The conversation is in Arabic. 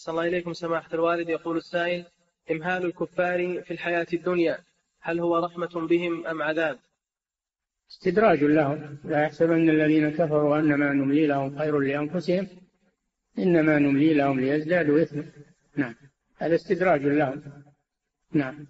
أحسن الله إليكم سماحة الوالد. يقول السائل: إمهال الكفار في الحياة الدنيا هل هو رحمة بهم أم عذاب؟ استدراج لهم، لا يحسبن الذين كفروا أنما نملي لهم خير لأنفسهم إنما نملي لهم ليزدادوا إثما. نعم، هذا استدراج لهم. نعم.